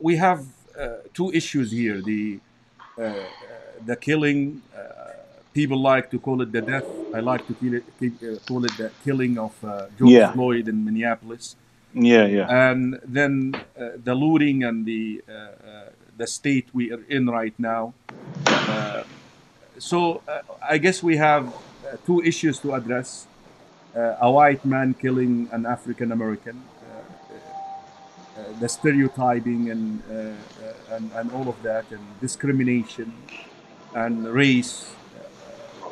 we have two issues here, the killing, people like to call it the death. I like to call it the killing of George Floyd in Minneapolis. Yeah, yeah. And then the looting and the state we are in right now. So I guess we have two issues to address. A white man killing an African American, the stereotyping and all of that, and discrimination and race.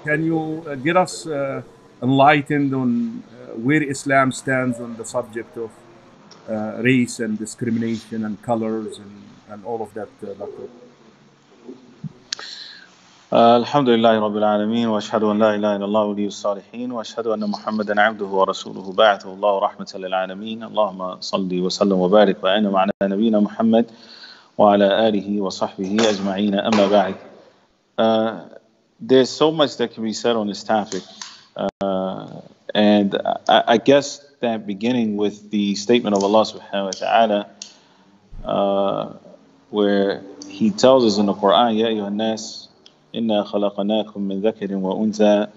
Can you get us enlightened on where Islam stands on the subject of race and discrimination and colors and all of that, Doctor? Alhamdulillahi Rabbil Alameen, wa ashhadu an la ilaha illallah waliyu salihin, wa ashhadu anna Muhammadan abduhu wa rasuluhu ba'athu Allah rahmatan lil alamin. Allahumma salli wa sallam wa barik wa anna ma'ana nabina Muhammad wa ala alihi wa sahbihi ajma'ina amma ba'd. There's so much that can be said on this topic, and I guess that beginning with the statement of Allah subhanahu wa ta'ala, where He tells us in the Qur'an, Ya ayyuhan nas, Inna khalaqanakum min dhakarin wa untha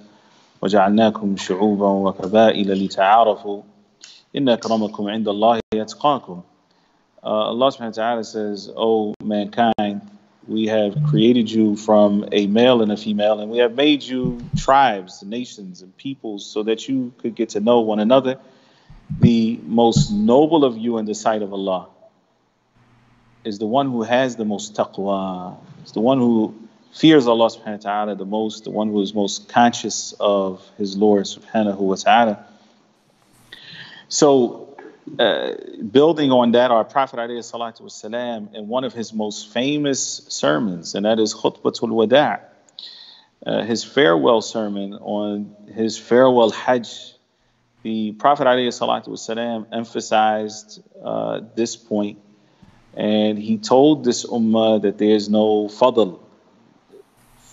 wa ja'alnakum shu'uban wa qaba'ila lita'arafu inna akramakum 'inda Allahi yatqakum. Allah subhanahu wa ta'ala says, O mankind, we have created you from a male and a female, and we have made you tribes, nations, and peoples so that you could get to know one another, the most noble of you in the sight of Allah is the one who has the most taqwa. It's the one who fears Allah subhanahu wa ta'ala the most, the one who is most conscious of his Lord subhanahu wa ta'ala. So, building on that, our Prophet alayhi salatu wasalam, in one of his most famous sermons, and that is khutbatul wada', his farewell sermon on his farewell hajj, the Prophet alayhi salatu wasalam emphasized this point, and he told this ummah that there is no fadl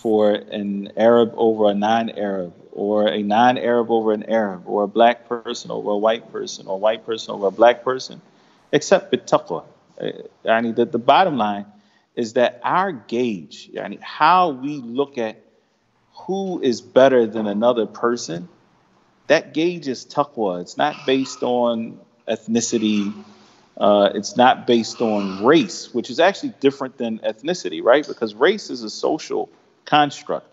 for an Arab over a non-Arab, or a non-Arab over an Arab, or a black person over a white person, or a white person over a black person, except bitaqwa. Yani the bottom line is that our gauge, yani how we look at who is better than another person, that gauge is taqwa. It's not based on ethnicity. It's not based on race, which is actually different than ethnicity, right? Because race is a social construct.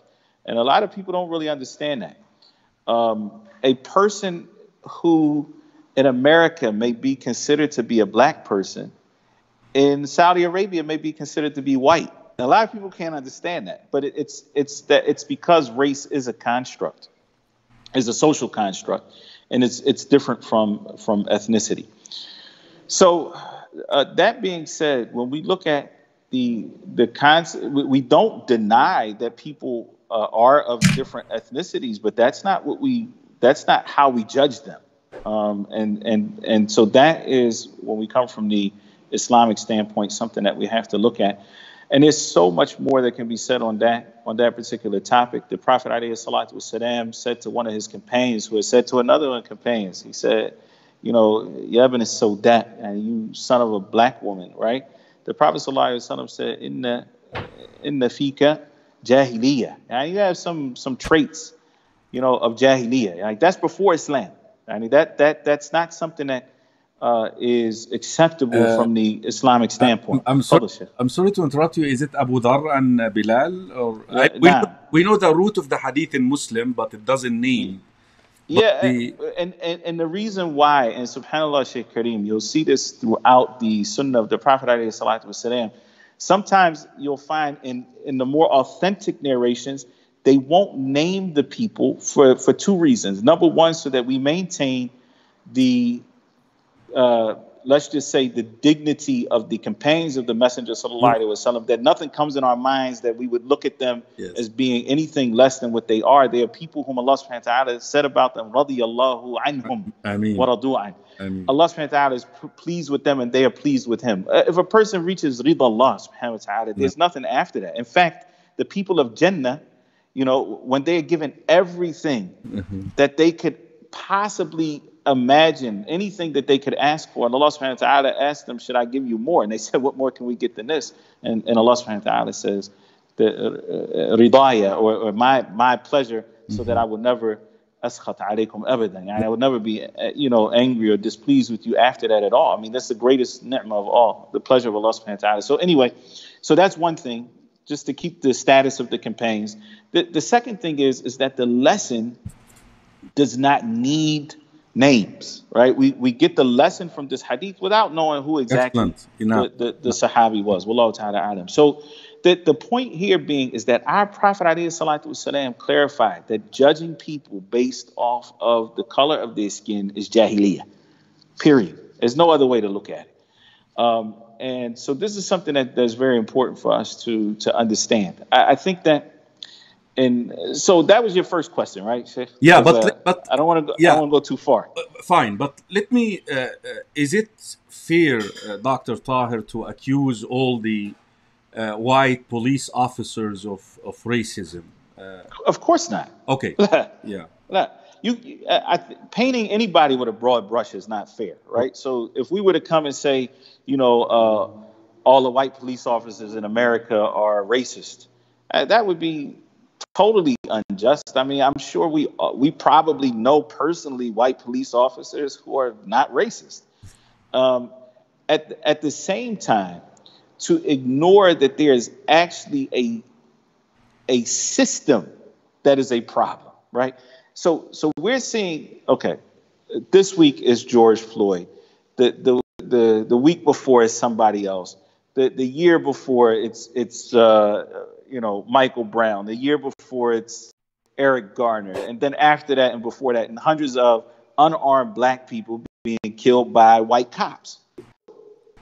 And a lot of people don't really understand that. A person who in America may be considered to be a black person, in Saudi Arabia may be considered to be white. And a lot of people can't understand that, but it's because race is a construct, is a social construct, and it's different from ethnicity. So that being said, when we look at the concept, we don't deny that people are of different ethnicities, but that's not how we judge them. And so that is, when we come from the Islamic standpoint, something that we have to look at. And there's so much more that can be said on that particular topic. The Prophet ﷺ said to one of his companions, who had said to another one of his companions, he said, you know, Yabin is so that, and you son of a black woman, right? The Prophet ﷺ said, Inna fika jahiliya. And you have some traits, you know, of jahiliya. Like that's before Islam. I mean, that's not something that is acceptable from the Islamic standpoint. I'm sorry to interrupt you. Is it Abu Dhar and Bilal? Or we know the root of the hadith in Muslim, but it doesn't name. Yeah, and the reason why, and subhanAllah, Shaykh Kareem, you'll see this throughout the sunnah of the Prophet ﷺ. Sometimes you'll find in the more authentic narrations, they won't name the people for two reasons. Number one, so that we maintain the, let's just say, the dignity of the companions of the Messenger sallallahu alaihi wasallam, that nothing comes in our minds that we would look at them as being anything less than what they are. They are people whom Allah subhanahu wa ta'ala said about them, radiyallahu anhum wa radu an. Allah subhanahu wa ta'ala is pleased with them and they are pleased with him. If a person reaches ridha Allah subhanahu wa ta'ala, there's nothing after that. In fact, the people of Jannah, you know, when they are given everything that they could possibly imagine anything that they could ask for. And Allah subhanahu wa ta'ala asked them, should I give you more? And they said, what more can we get than this? And Allah subhanahu wa ta'ala says, ridaya, or my pleasure, so that I will never askhat alaykum abadan. I would never be, angry or displeased with you after that at all. I mean, that's the greatest ni'mah of all, the pleasure of Allah subhanahu wa ta'ala. So anyway, so that's one thing, just to keep the status of the campaigns. The second thing is that the lesson does not need names, right? We get the lesson from this hadith without knowing who exactly the Sahabi was. Wallahu ta'ala a'lam. So the point here being is that our Prophet alayhi salatu wasalam clarified that judging people based off of the color of their skin is jahiliya, period. There's no other way to look at it. And so this is something that's very important for us to understand. I think that, and so that was your first question, right, Shaykh? Yeah, but I don't want to go. Yeah, I don't want to go too far. Fine, but let me. Is it fair, Dr. Taher, to accuse all the white police officers of racism? Of course not. Okay. Yeah. Painting anybody with a broad brush is not fair, right? So if we were to come and say, all the white police officers in America are racist, that would be totally unjust. I mean, I'm sure we probably know personally white police officers who are not racist. At the same time, to ignore that there is actually a system that is a problem, right? So we're seeing, okay, this week is George Floyd. The week before is somebody else. The year before it's Michael Brown. The year before it's Eric Garner. And then after that and before that, and hundreds of unarmed black people being killed by white cops.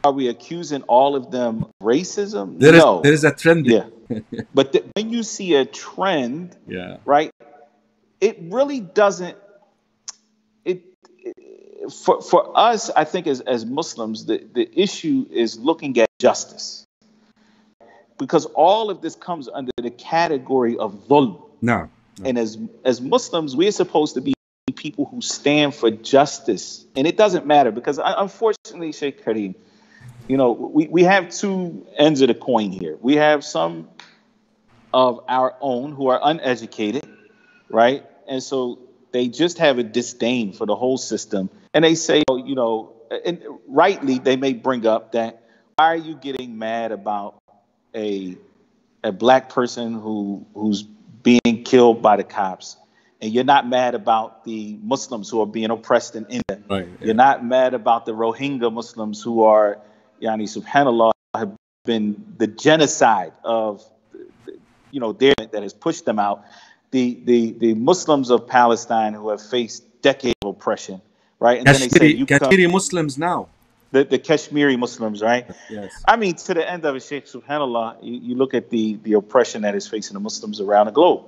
Are we accusing all of them of racism? No. There is a trend. Yeah. But when you see a trend, yeah, right, it really doesn't. For us, I think as Muslims, the issue is looking at justice, because all of this comes under the category of dhulm. No. And as Muslims, we're supposed to be people who stand for justice, and it doesn't matter, because unfortunately, Shaykh Kareem, we have two ends of the coin here. We have some of our own who are uneducated, right, and so they just have a disdain for the whole system, and they say, and rightly they may bring up that, why are you getting mad about a black person who's being killed by the cops, and you're not mad about the Muslims who are being oppressed in India? Right, yeah. You're not mad about the Rohingya Muslims who are, yani subhanAllah, have been the genocide of, their that has pushed them out. The Muslims of Palestine who have faced decades of oppression, right? And then they say, Kashmiri Muslims now. The Kashmiri Muslims, right? Yes. I mean, to the end of it, Shaykh, subhanAllah, you look at the oppression that is facing the Muslims around the globe.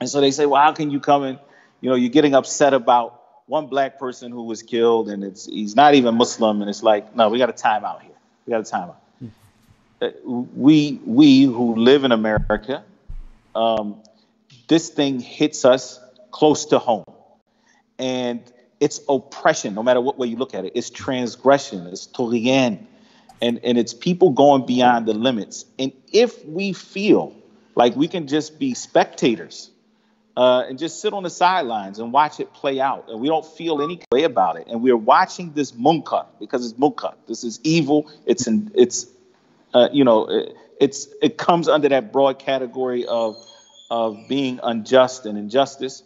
And so they say, well, how can you come and, you're getting upset about one black person who was killed, and he's not even Muslim, and it's like, no, we got a time out here. We got a time out. We who live in America, this thing hits us close to home, and it's oppression, no matter what way you look at it. It's transgression, it's tawheed, and it's people going beyond the limits. And if we feel like we can just be spectators and just sit on the sidelines and watch it play out, and we don't feel any way about it, and we're watching this munkar, because it's munkar, this is evil, it comes under that broad category of being unjust and injustice.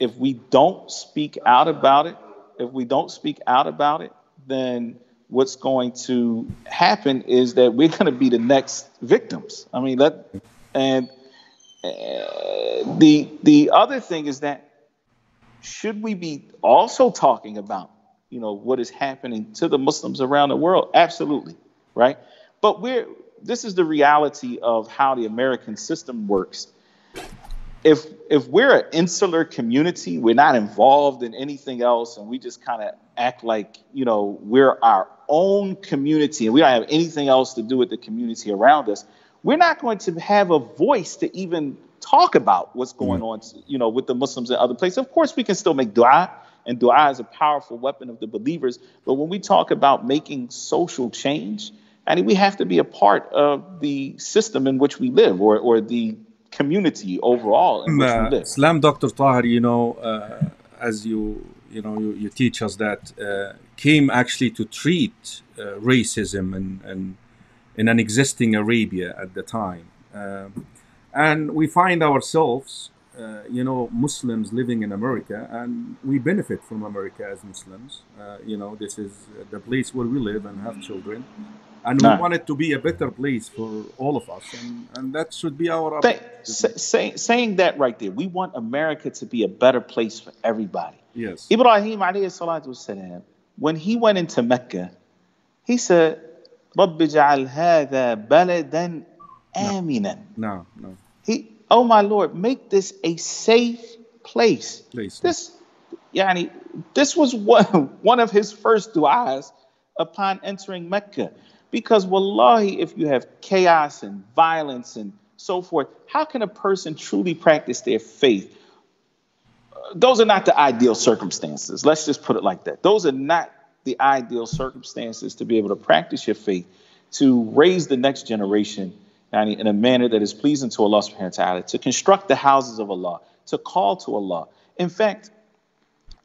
If we don't speak out about it, then what's going to happen is that we're going to be the next victims. I mean, the other thing is that, should we be also talking about, what is happening to the Muslims around the world? Absolutely, right? But this is the reality of how the American system works. If we're an insular community, we're not involved in anything else, and we just kind of act like, we're our own community and we don't have anything else to do with the community around us, we're not going to have a voice to even talk about what's going on, with the Muslims in other places. Of course, we can still make du'a And du'a is a powerful weapon of the believers. But when we talk about making social change, I mean, we have to be a part of the system in which we live, or the community overall in which we live. Islam, Dr. Tahir, you know, as you teach us that, came actually to treat racism and in an existing Arabia at the time. And we find ourselves, you know, Muslims living in America, and we benefit from America as Muslims. You know, this is the place where we live and have children. And we want it to be a better place for all of us. And that should be our... Saying that right there, we want America to be a better place for everybody. Yes. Ibrahim, alayhi salatu wasalam, when he went into Mecca, he said, رَبِّ جَعَلْ هَذَا بَلَدًا آمِنًا. No. He... Oh, my Lord, make this a safe place. This, Yani, this was one of his first du'as upon entering Mecca. Because, Wallahi, if you have chaos and violence and so forth, how can a person truly practice their faith? Those are not the ideal circumstances. Let's just put it like that. Those are not the ideal circumstances to be able to practice your faith, to raise the next generation in a manner that is pleasing to Allah subhanahu wa ta'ala, to construct the houses of Allah, to call to Allah. In fact,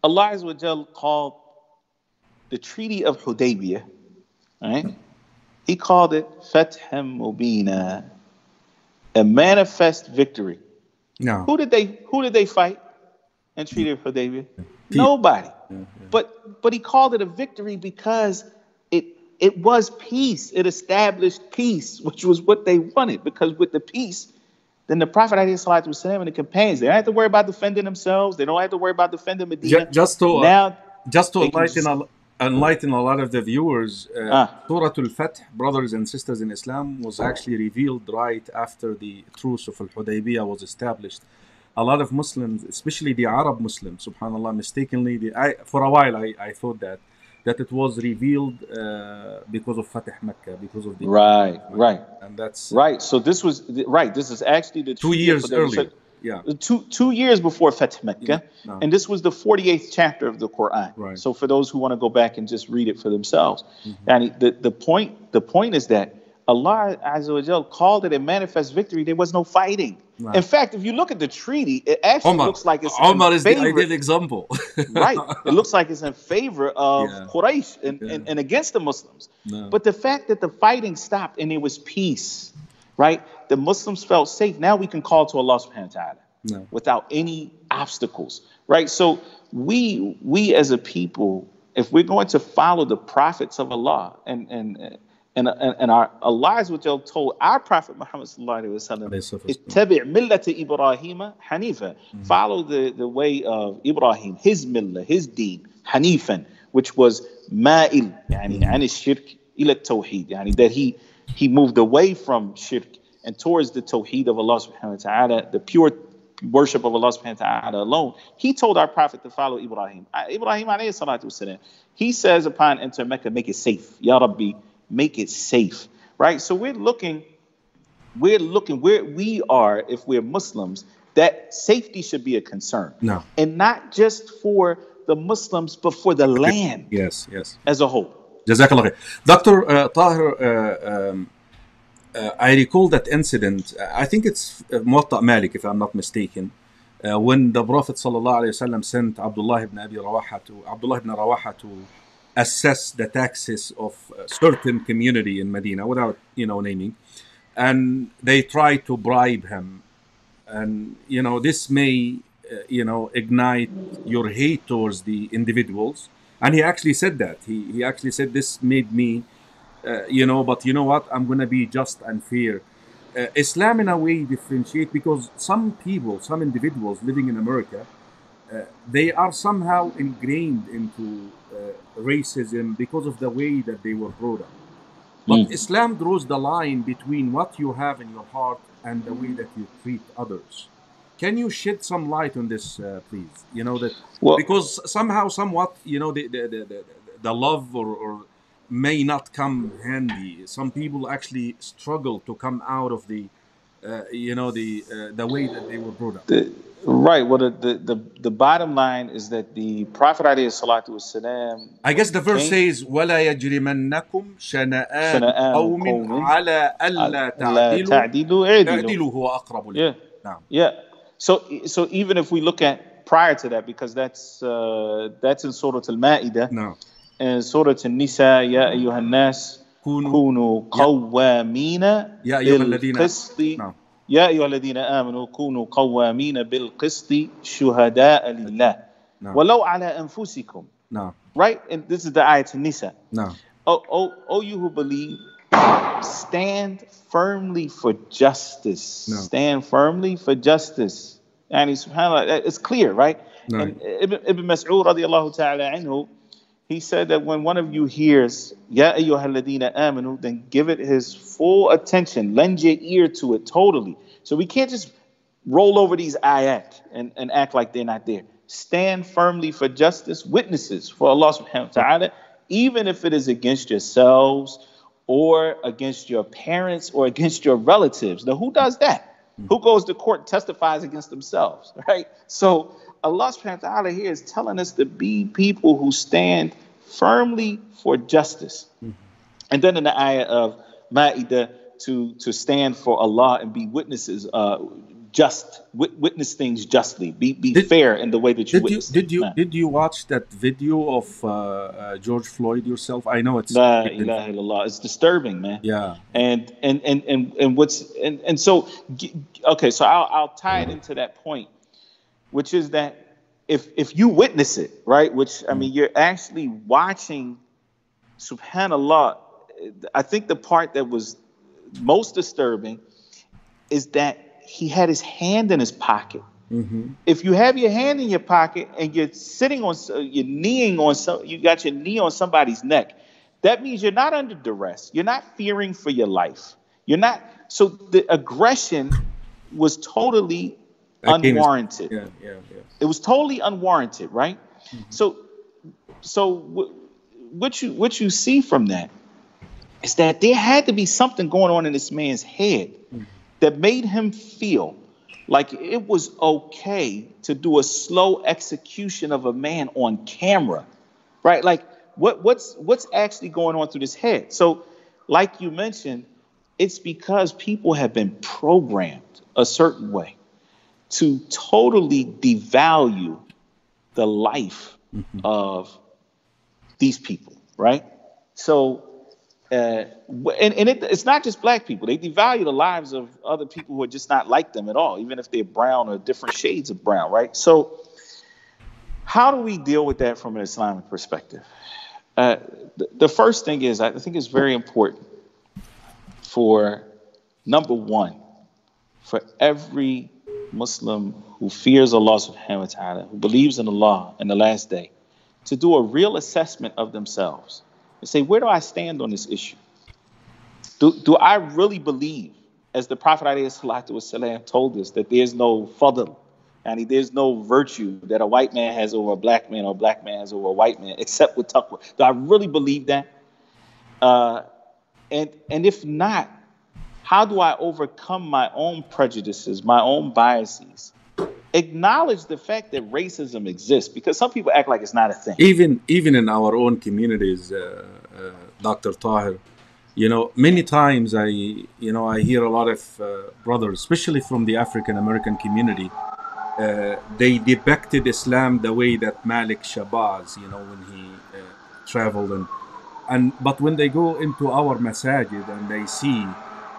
Allah Azza wa Jal called the Treaty of Hudaybiyyah, right? He called it Fatham Mubina, a manifest victory. No. Who did they fight in Treaty of Hudaybiyyah? Nobody. Yeah. But he called it a victory because it was peace. It established peace, which was what they wanted. Because with the peace, then the Prophet ﷺ and the companions, they don't have to worry about defending themselves. They don't have to worry about defending Medina. Just to enlighten a lot of the viewers, Surah Al-Fath, brothers and sisters in Islam, was actually revealed right after the truce of Al-Hudaybiyah was established. A lot of Muslims, especially the Arab Muslims, subhanAllah, mistakenly, for a while I thought that it was revealed because of Fath Makkah, because of the... Right. And that's... Right, so this was... Right, this is actually the... 2 years earlier, yeah. Two years before Fath Makkah, and this was the 48th chapter of the Qur'an. Right. So for those who want to go back and just read it for themselves. And the point is that Allah Azza wa Jal called it a manifest victory. There was no fighting. Right. In fact, if you look at the treaty, it actually looks like it's Omar in is favor. The ideal example. Right. It looks like it's in favor of Quraysh and against the Muslims. No. But the fact that the fighting stopped and it was peace, right? The Muslims felt safe. Now we can call to Allah subhanahu wa ta'ala without any obstacles, right? So we as a people, if we're going to follow the prophets of Allah and Allah Azza wa Jal told our Prophet Muhammad sallallahu alaihi wasallam, Hanifa, follow the way of Ibrahim, his millah, his deen, Hanifan, which was ma'il, yani shirk ila tawheed, yani that he moved away from shirk and towards the tawheed of Allah subhanahu wa ta'ala, the pure worship of Allah subhanahu wa ta'ala alone. He told our Prophet to follow Ibrahim. Ibrahim alayhi salatu wasalam, he says upon enter Mecca, make it safe, Ya Rabbi, make it safe, right? So we're looking where we are. If we're Muslims, that safety should be a concern, and not just for the Muslims, but for the land, as a whole. Jazakallah khair. Dr. Tahir, I recall that incident. I think it's Muwatta Malik, if I'm not mistaken, when the Prophet ﷺ sent Abdullah Ibn Rawaha to assess the taxes of a certain community in Medina, without naming, and they try to bribe him, and this may ignite your hate towards the individuals. And he actually said that he actually said, this made me but you know what, I'm gonna be just and fair. Islam in a way differentiate, because some individuals living in America, they are somehow ingrained into racism because of the way that they were brought up. But Islam draws the line between what you have in your heart and the way that you treat others. Can you shed some light on this, please? Because somehow, somewhat, the love or may not come handy. Some people actually struggle to come out of the the way that they were brought up. Right. Well, the bottom line is that the Prophet alayhi salatu wasalam, I guess the verse says, وَلَا يَجْرِمَنَّكُمْ شَنَآنُ قَوْمٍ عَلَىٰ أَلَّا تَعْدِلُوا اعْدِلُوا هُوَ أَقْرَبُ لِلتَّقْوَىٰ. Yeah. So even if we look at prior to that, because that's in Surah Al-Ma'idah. No. And Surah Al-Nisa, يَا أَيُّهَا النَّاسِ كُونُوا قَوَّامِينَ بِالْقِسْطِ يا أيها الذين آمنوا كونوا قوامين بالقسط شهداء لله ولو على أنفسكم. Right? And this is the ayat Nisa. Oh, you who believe, stand firmly for justice. Stand firmly for justice. And subhanAllah, it's clear, right? And Ibn Mas'ud radiallahu ta'ala anhu, he said that when one of you hears Ya ayyuha alladhina amanu, then give it his full attention. Lend your ear to it totally. So we can't just roll over these ayat and act like they're not there. Stand firmly for justice, witnesses for Allah subhanahu wa ta'ala, even if it is against yourselves or against your parents or against your relatives. Now, who does that? Who goes to court and testifies against themselves, right? So Allah subhanahu wa ta'ala here is telling us to be people who stand firmly for justice. And then in the ayah of Ma'idah, to stand for Allah and be witnesses, witness things justly, be fair in the way that you witness. Did you watch that video of George Floyd yourself? I know it's La ilaha illallah. It's disturbing, man. Yeah. And so okay, so I'll tie it into that point, which is that if you witness it, right, which I mean, you're actually watching, subhanAllah. I think the part that was most disturbing is that he had his hand in his pocket. If you have your hand in your pocket and you're sitting on, you got your knee on somebody's neck, that means you're not under duress. You're not fearing for your life. You're not. So the aggression was totally unwarranted. It was totally unwarranted, right? So what you see from that is that there had to be something going on in this man's head that made him feel like it was okay to do a slow execution of a man on camera, right? Like what's actually going on through this head? So like you mentioned, it's because people have been programmed a certain way to totally devalue the life of these people, right? So it's not just black people. They devalue the lives of other people who are just not like them at all, even if they're brown or different shades of brown, right? So how do we deal with that from an Islamic perspective? The first thing is, I think it's very important for, number one, for every Muslim who fears Allah subhanahu wa ta'ala, who believes in Allah in the last day, to do a real assessment of themselves. Say, where do I stand on this issue? Do I really believe, as the Prophet ﷺ told us, that there's no fadl, and there's no virtue that a white man has over a black man or a black man has over a white man, except with taqwa? Do I really believe that? And if not, how do I overcome my own prejudices, my own biases? Acknowledge the fact that racism exists, because some people act like it's not a thing. Even in our own communities, Dr. Tahir, many times I hear a lot of brothers, especially from the African American community, they depicted Islam the way that Malik Shabazz, when he traveled, but when they go into our masajid and they see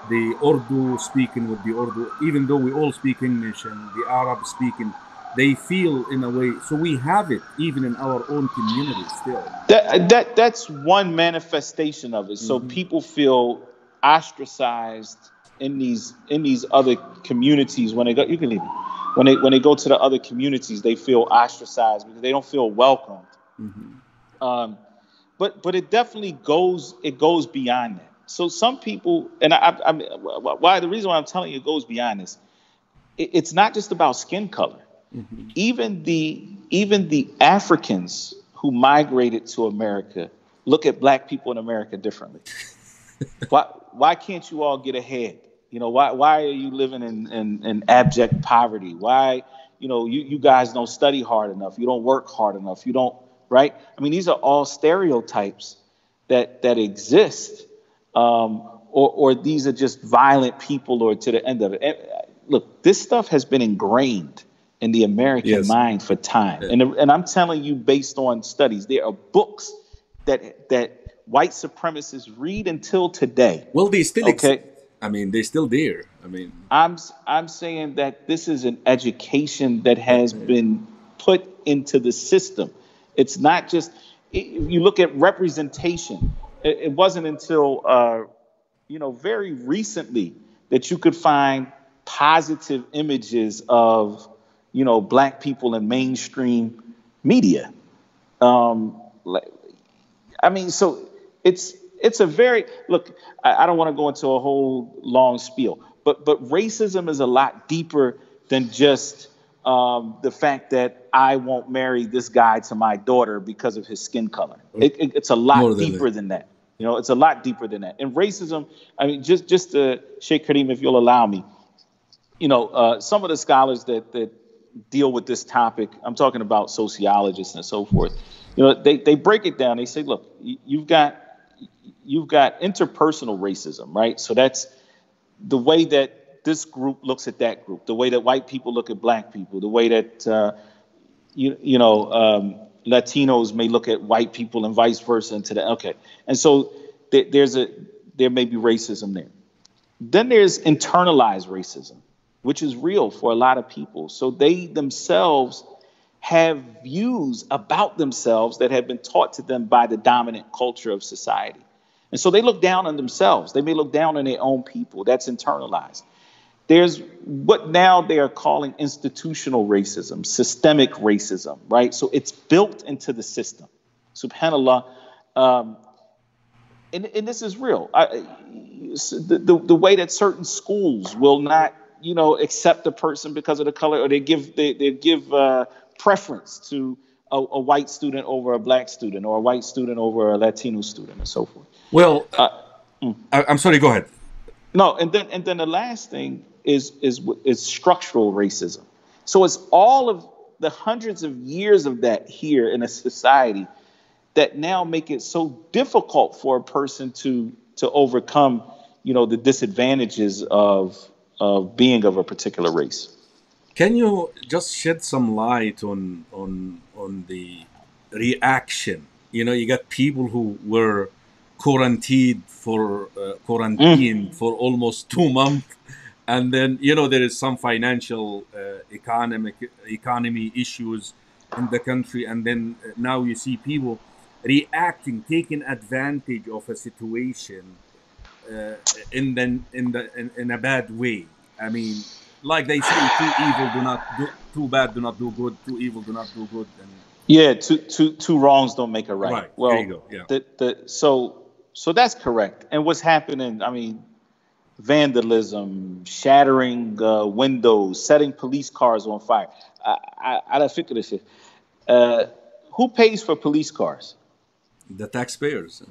the Urdu speaking with the Urdu, even though we all speak English, and the Arab speaking, they feel in a way. So we have it even in our own community still. That's one manifestation of it. So people feel ostracized in these other communities when they go. You can leave it. When they go to the other communities, they feel ostracized because they don't feel welcomed. But it definitely goes beyond that. So some people, and the reason why I'm telling you it goes beyond this, it's not just about skin color. Even the Africans who migrated to America look at black people in America differently. Why can't you all get ahead? You know, why are you living in abject poverty? Why, you know, you guys don't study hard enough. You don't work hard enough. You don't, right? I mean, these are all stereotypes that exist, or these are just violent people, or to the end of it. And, look, this stuff has been ingrained in the American mind for time. Yeah. And I'm telling you, based on studies, there are books that white supremacists read until today. Well, they still I mean, they're still there. I mean, I'm saying that this is an education that has been put into the system. It's not just, if you look at representation, it wasn't until, you know, very recently that you could find positive images of, you know, black people in mainstream media. I mean, so it's a very, look, I don't want to go into a whole long spiel, but racism is a lot deeper than just the fact that I won't marry this guy to my daughter because of his skin color. It's a lot deeper than that. You know, it's a lot deeper than that. And racism, I mean, just to Sheikh Kareem, if you'll allow me, you know, some of the scholars that deal with this topic, I'm talking about sociologists and so forth, you know, they break it down. They say, look, you've got interpersonal racism, right? So that's the way that this group looks at that group, the way that white people look at black people, the way that, Latinos may look at white people and vice versa. And so there may be racism there. Then there's internalized racism, which is real for a lot of people. So they themselves have views about themselves that have been taught to them by the dominant culture of society. And so they look down on themselves. They may look down on their own people. That's internalized. There's what now they are calling institutional racism, systemic racism, right? So it's built into the system. SubhanAllah. And this is real. The way that certain schools will not, you know, accept a person because of the color, or they give preference to a white student over a black student, or a white student over a Latino student, and so forth. Well, I'm sorry. Go ahead. No, and then the last thing is structural racism. So it's all of the hundreds of years of that here in a society that now make it so difficult for a person to overcome, you know, the disadvantages of being of a particular race. Can you just shed some light on the reaction? You know, you got people who were quarantined for almost 2 months, and then, you know, there is some financial economy issues in the country, and then now you see people reacting, taking advantage of a situation in a bad way. I mean, like they say, too evil do not do good. And yeah, two wrongs don't make a right. Right. Well, there you go. Yeah. So that's correct. And what's happening? I mean, vandalism, shattering windows, setting police cars on fire. I don't figure this shit. Who pays for police cars? The taxpayers.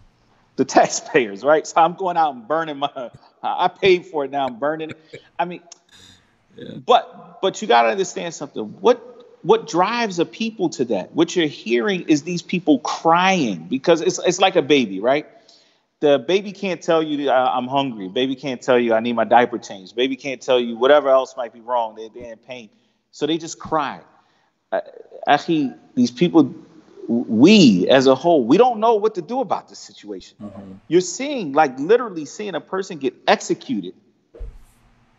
The taxpayers, right? So I'm going out and burning I paid for it, now I'm burning it. I mean, yeah. But you got to understand something. What drives a people to that? What you're hearing is these people crying, because it's like a baby, right? The baby can't tell you I'm hungry. Baby can't tell you I need my diaper changed. Baby can't tell you whatever else might be wrong. They're in pain. So they just cry. Actually, these people, we as a whole, we don't know what to do about this situation. Mm-hmm. You're seeing, like, literally seeing a person get executed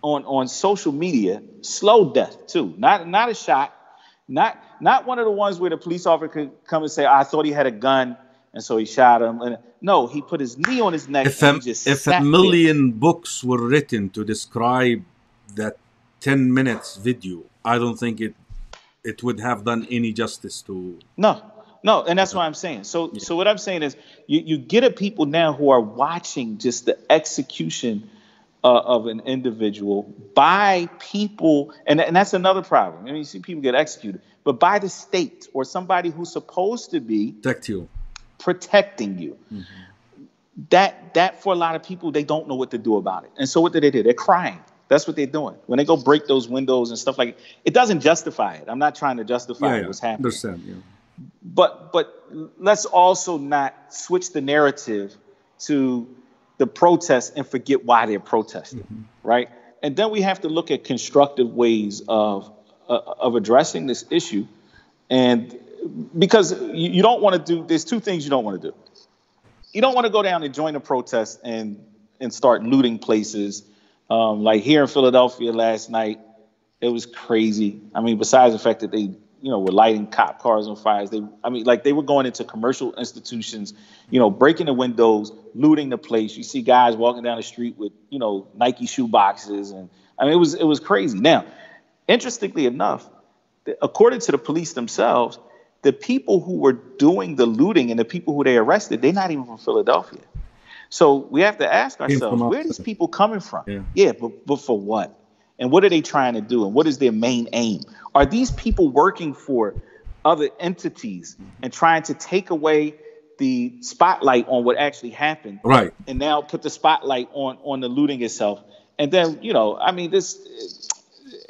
on social media, slow death too. Not a shot, not one of the ones where the police officer could come and say, I thought he had a gun and so he shot him. And no, he put his knee on his neck. If a million books were written to describe that 10 minutes video, I don't think it would have done any justice to. No, and that's what I'm saying. So what I'm saying is you get at people now who are watching just the execution of an individual by people, and that's another problem. I mean, you see people get executed, but by the state or somebody who's supposed to be protecting you. Mm-hmm. that for a lot of people, they don't know what to do about it. And so what do? They're crying. That's what they're doing. When they go break those windows and stuff like it, it doesn't justify it. I'm not trying to justify what's happening. Understand, yeah. But let's also not switch the narrative to the protests and forget why they're protesting, right? And then we have to look at constructive ways of addressing this issue. And because you don't want to do, there's two things you don't want to do. You don't want to go down and join a protest and start looting places. Like here in Philadelphia last night, it was crazy. I mean, besides the fact that they, were lighting cop cars on fires. They were going into commercial institutions, breaking the windows, looting the place. You see guys walking down the street with, Nike shoe boxes. And it was crazy. Now, interestingly enough, according to the police themselves, the people who were doing the looting and the people who they arrested, they're not even from Philadelphia. So we have to ask ourselves, where are these people coming from? Yeah, but for what? And what are they trying to do? And what is their main aim? Are these people working for other entities and trying to take away the spotlight on what actually happened? Right. And now put the spotlight on the looting itself. And then, this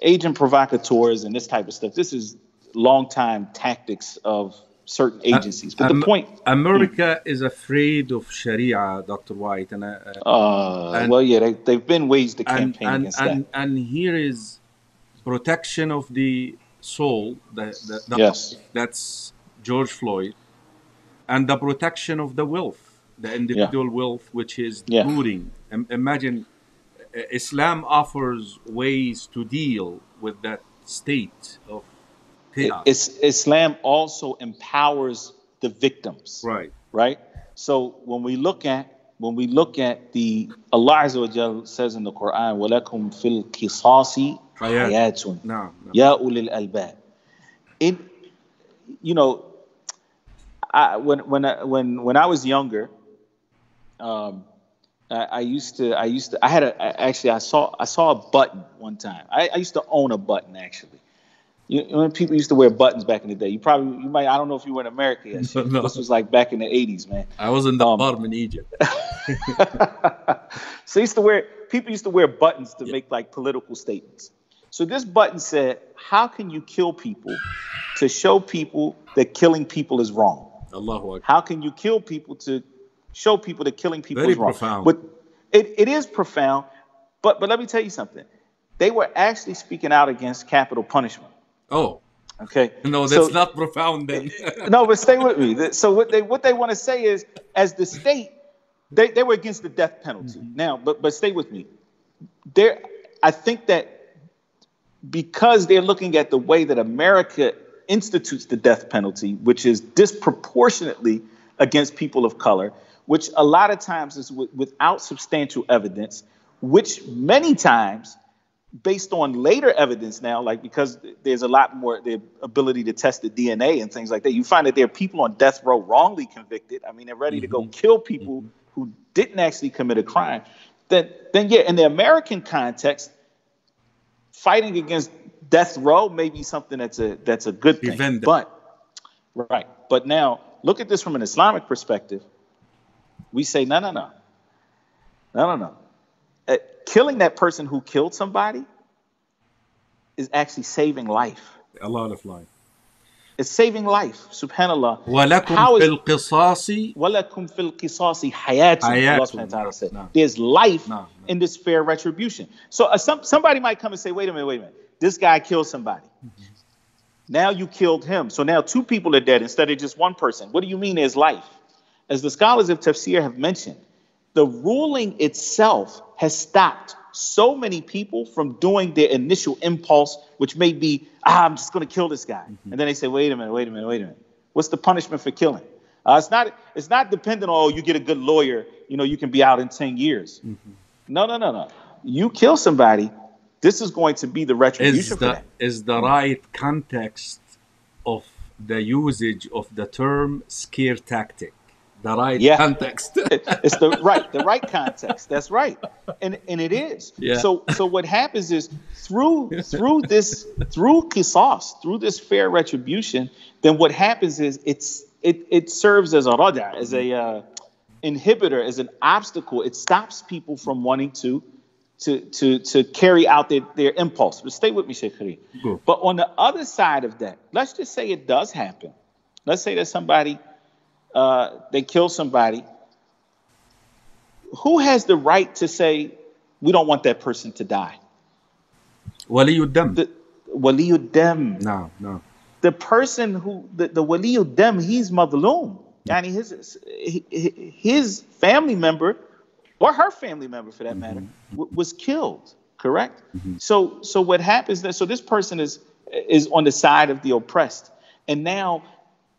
agent provocateurs and this type of stuff, this is long-time tactics of certain agencies. But the point... America is afraid of Sharia, Dr. White. They've been ways to campaign against that. And here is protection of the soul. Yes. That's George Floyd. And the protection of the wealth, the individual wealth, which is looting. Imagine Islam offers ways to deal with that state of chaos. Islam also empowers the victims. Right. Right. So when we look at the Allah Azza says in the Quran, "Walakum fil kisasi hayatun ya ulil albab." When I was younger, I saw a button one time. I used to own a button actually. When people used to wear buttons back in the day, you might. I don't know if you were in America yet. No. This was like back in the 80s, man. I was in the bottom in Egypt. So people used to wear buttons to make like political statements. So this button said, "How can you kill people to show people that killing people is wrong?" Allahu Akbar. How can you kill people to show people that killing people is wrong? Profound. But it is profound. But let me tell you something. They were actually speaking out against capital punishment. Oh, okay. No, that's not profound then. No, but stay with me. So what they want to say is, as the state, they were against the death penalty. Now, but stay with me. I think that because they're looking at the way that America institutes the death penalty, which is disproportionately against people of color, which a lot of times is without substantial evidence, which many times, based on later evidence now, like because there's a lot more the ability to test the DNA and things like that, you find that there are people on death row wrongly convicted. I mean, they're ready to go kill people who didn't actually commit a crime. Then in the American context, fighting against death row may be something that's a good thing. But now look at this from an Islamic perspective. We say no. Killing that person who killed somebody is actually saving life. A lot of life. It's saving life. SubhanAllah. وَلَكُمْ فِي الْقِصَاصِ حَيَاتٌ. Allah subhanahu wa ta'ala said, there's life in this fair retribution. So somebody might come and say, wait a minute. This guy killed somebody. Now you killed him. So now two people are dead instead of just one person. What do you mean there's life? As the scholars of tafsir have mentioned, the ruling itself has stopped so many people from doing their initial impulse, which may be, I'm just going to kill this guy. And then they say, wait a minute. What's the punishment for killing? It's not dependent on, you get a good lawyer, you can be out in 10 years. No. You kill somebody, this is going to be the retribution for that. Is the right context of the usage of the term scare tactic? The right context. It's the right context. That's right, and it is. Yeah. So what happens is through kisas, through this fair retribution, then what happens is it serves as a rada, as a inhibitor, is an obstacle. It stops people from wanting to carry out their impulse. But stay with me, Shaykh. Sure. But on the other side of that, let's just say it does happen. Let's say that somebody, they kill somebody. Who has the right to say, we don't want that person to die? Waliu Dem. Waliu Dem. No, no. The person who, the Waliu Dem, he's madloom. Yani his family member, or her family member for that matter, was killed, correct? So what happens then, so this person is on the side of the oppressed. And now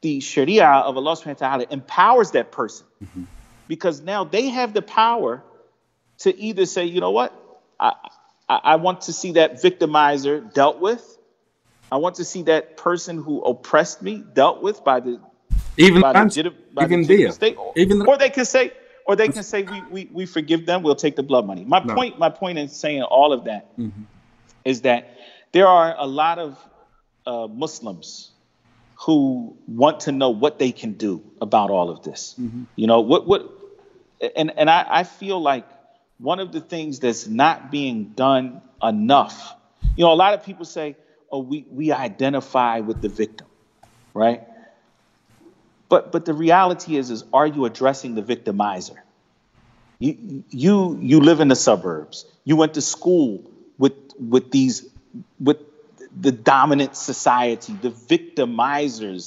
the Sharia of Allah subhanahu wa ta'ala empowers that person. Because now they have the power to either say, you know what, I want to see that victimizer dealt with. I want to see that person who oppressed me dealt with by the or they can say, we forgive them. We'll take the blood money. My point in saying all of that is that there are a lot of Muslims who want to know what they can do about all of this. You know and I feel like one of the things that's not being done enough. You know, a lot of people say, "Oh, we identify with the victim," right? But the reality is are you addressing the victimizer? You live in the suburbs. You went to school with the dominant society, the victimizers,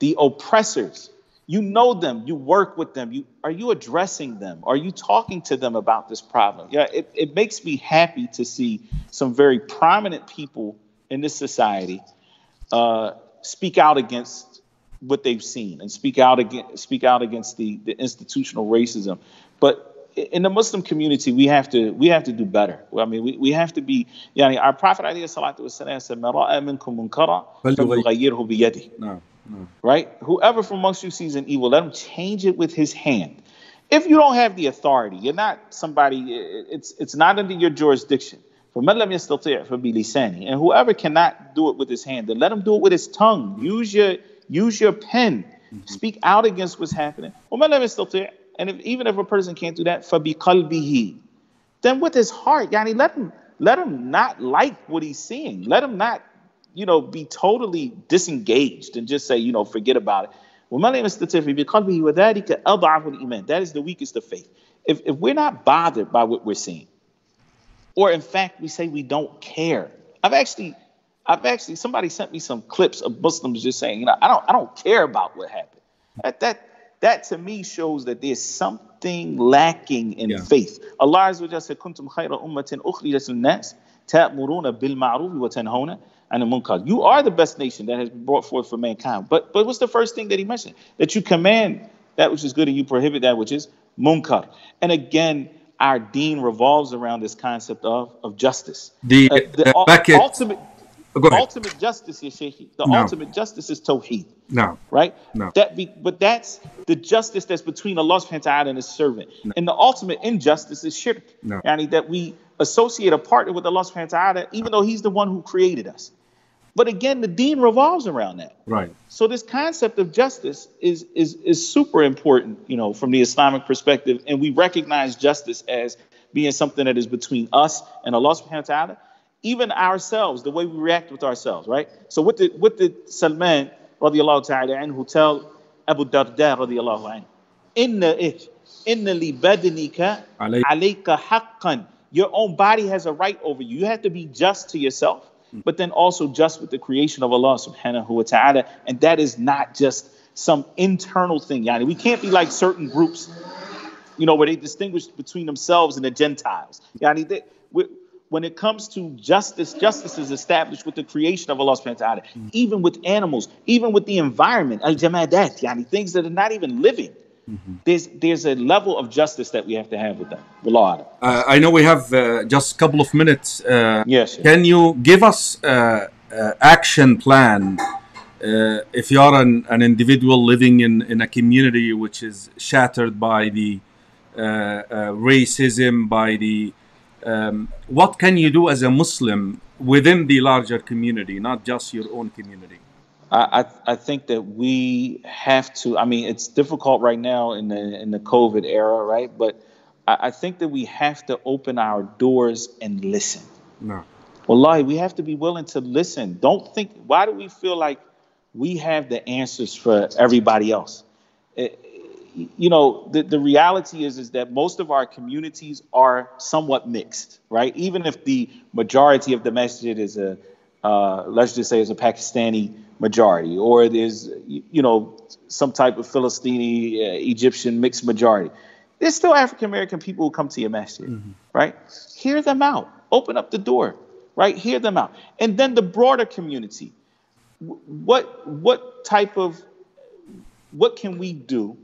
the oppressors. You know them. You work with them. Are you addressing them? Are you talking to them about this problem? Yeah, it makes me happy to see some very prominent people in this society speak out against what they've seen and speak out against the institutional racism. But in the Muslim community, we have to do better. I mean, we have to be. Yani, our Prophet alayhi salatu wasalam said, "Man ra'a minkum munkara falyughayyirhu bi yadihi." Right? Whoever from amongst you sees an evil, let him change it with his hand. If you don't have the authority, you're not somebody. It's not under your jurisdiction. And whoever cannot do it with his hand, then let him do it with his tongue. Use your pen. Speak out against what's happening. And even if a person can't do that, فَبِقَلْبِهِ, then with his heart, yani, let him not like what he's seeing. Let him not, be totally disengaged and just say, forget about it. That is the weakest of faith. If we're not bothered by what we're seeing, or in fact, we say we don't care. I've actually somebody sent me some clips of Muslims just saying, I don't care about what happened. That to me shows that there's something lacking in faith. Allah Azza wa Jalla said, "Kuntum khayra ummatin ukhrijat lin-nas, ta'muruna bil ma'ruf wa tanhauna 'anil munkar." You are the best nation that has been brought forth for mankind. But what's the first thing that he mentioned? That you command that which is good and you prohibit that which is munkar. And again, our deen revolves around this concept of justice. The ultimate justice is Shaykh. The ultimate justice is tawheed. No. Right? No. But that's the justice that's between Allah subhanahu wa ta'ala and his servant. No. And the ultimate injustice is shirk. No. Yani, that we associate a partner with Allah subhanahu wa ta'ala, even though he's the one who created us. But again, the deen revolves around that. Right. So this concept of justice is super important, from the Islamic perspective. And we recognize justice as being something that is between us and Allah subhanahu wa ta'ala. Even ourselves, the way we react with ourselves, right? So what did Salman radiallahu ta'ala anhu tell Abu Dhar radiallahu anhu? Inna li badanika alayka haqqan. Your own body has a right over you. You have to be just to yourself, but then also just with the creation of Allah subhanahu wa ta'ala. And that is not just some internal thing. Yani, we can't be like certain groups, where they distinguish between themselves and the Gentiles. Yani, when it comes to justice, justice is established with the creation of Allah subhanahu wa ta'ala, even with animals, even with the environment, al-jamadat, yani, things that are not even living. There's a level of justice that we have to have with them. I know we have just a couple of minutes. Yes. Can you give us action plan if you are an individual living in a community which is shattered by the racism, by the what can you do as a Muslim within the larger community, not just your own community? I think that we have to, I mean, it's difficult right now in the COVID era, right? But I think that we have to open our doors and listen. No. Wallahi, we have to be willing to listen. Don't think, why do we feel like we have the answers for everybody else? You know, the reality is that most of our communities are somewhat mixed, right? Even if the majority of the masjid is a, let's just say, is a Pakistani majority, or it is, you know, some type of Philistini, Egyptian mixed majority. There's still African-American people who come to your masjid, mm-hmm. right? Hear them out. Open up the door, right? Hear them out. And then the broader community. What can we do?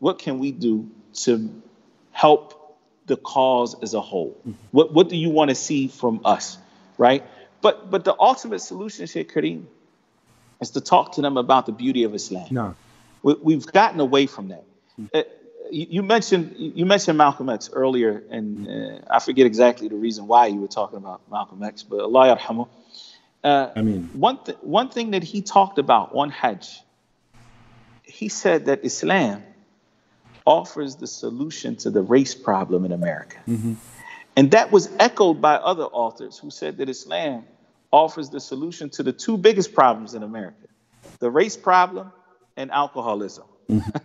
What can we do to help the cause as a whole? What do you want to see from us, right? But the ultimate solution, Shaykh Kareem, is to talk to them about the beauty of Islam. No. We've gotten away from that. You mentioned Malcolm X earlier, and I forget exactly the reason why you were talking about Malcolm X, but Allah yarhamu. I mean, one thing that he talked about on Hajj, he said that Islam offers the solution to the race problem in America. Mm-hmm. And that was echoed by other authors who said that Islam offers the solution to the two biggest problems in America, the race problem and alcoholism. Mm-hmm.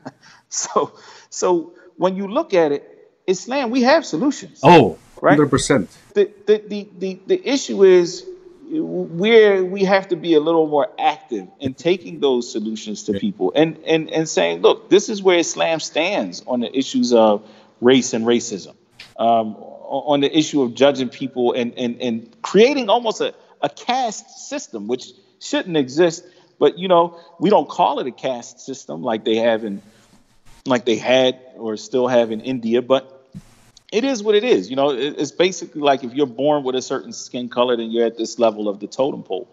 So when you look at it, Islam, we have solutions. Oh, right? 100%. The issue is we have to be a little more active in taking those solutions to people and saying, look, this is where Islam stands on the issues of race and racism, on the issue of judging people and creating almost a caste system, which shouldn't exist. But, you know, we don't call it a caste system like they had or still have in India. But it is what it is. You know, it's basically like if you're born with a certain skin color, then you're at this level of the totem pole.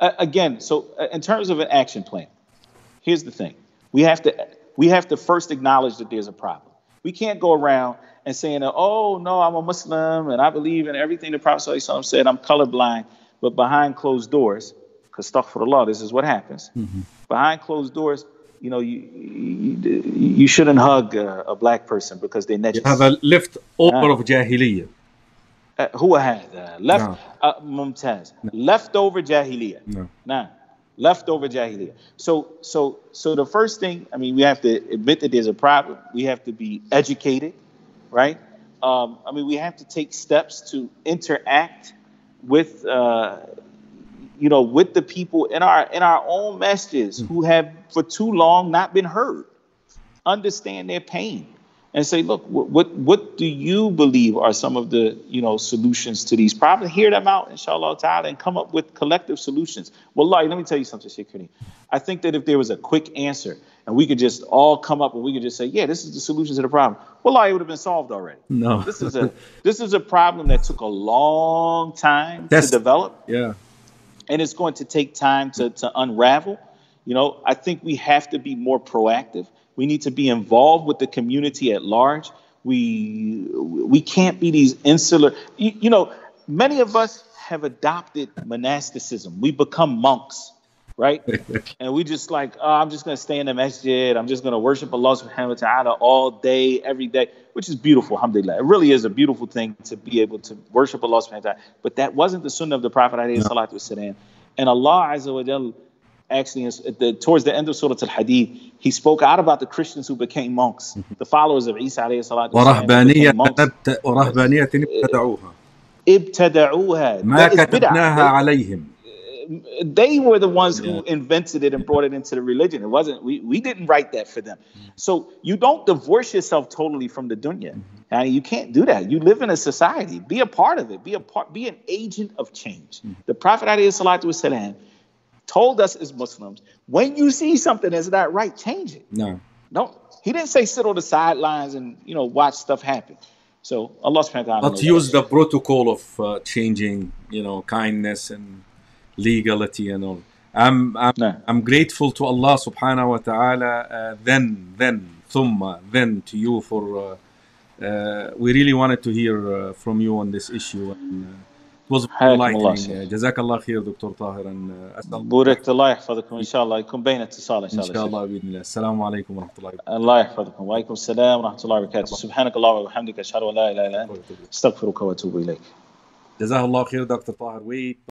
Again, so in terms of an action plan, here's the thing. We have to first acknowledge that there's a problem. We can't go around and saying, oh, no, I'm a Muslim and I believe in everything the Prophet ﷺ said. I'm colorblind, but behind closed doors. Because astaghfirullah, this is what happens. Mm-hmm. Behind closed doors, you know, you shouldn't hug a black person because they're najis. You have a leftover of jahiliya. Who had mumtaz? No. Leftover jahiliya. No. Nah. Leftover jahiliya. So the first thing, I mean, we have to admit that there's a problem. We have to be educated, right? I mean, we have to take steps to interact with. You know, with the people in our own masjids who have for too long not been heard, understand their pain and say, look, what do you believe are some of the, you know, solutions to these problems? Hear them out, inshallah ta'ala, and come up with collective solutions. Wallahi, let me tell you something, Shaykh Kareem. I think that if there was a quick answer and we could just all come up and we could just say, yeah, this is the solution to the problem. Wallahi, it would have been solved already. No, this is a problem that took a long time to develop. Yeah. And it's going to take time to unravel. You know, I think we have to be more proactive. We need to be involved with the community at large. We can't be these insular. You know, many of us have adopted monasticism. We become monks, right? And we just like, oh, I'm just going to stay in the masjid. I'm just going to worship Allah subhanahu wa ta'ala all day, every day, which is beautiful, alhamdulillah. It really is a beautiful thing to be able to worship Allah subhanahu wa ta'ala. But that wasn't the sunnah of the Prophet alayhi salatu wasalam. And Allah azza wa jal, actually, towards the end of Surah Al-Hadid, he spoke out about the Christians who became monks, the followers of Isa alayhi salatu wasalam. Ibtada'uha. They were the ones who invented it and brought it into the religion. It wasn't, we didn't write that for them. So you don't divorce yourself totally from the dunya. Now, you can't do that. You live in a society. Be a part of it. Be an agent of change. The Prophet ﷺ told us as Muslims, when you see something that's not right, change it. No. Don't. He didn't say sit on the sidelines and, you know, watch stuff happen. So Allah subhanahu wa ta'ala. But use the protocol of changing, you know, kindness and legality and all. I'm grateful to Allah subhanahu wa ta'ala then to you for we really wanted to hear from you on this issue, and was lighting. Jazakallah khair, Dr. Tahir. بورك الله يحفظكم إن شاء الله يكون بين اتصال إن شاء الله. إن شاء الله بإذن الله. السلام عليكم ورحمة الله. الله يحفظكم وعليكم السلام ورحمة الله وبركاته. سبحانك الله وبحمدك أشهد أن لا إله إلا أنت استغفرك وأتوب إليك. جزاه الله خير Dr. Tahir.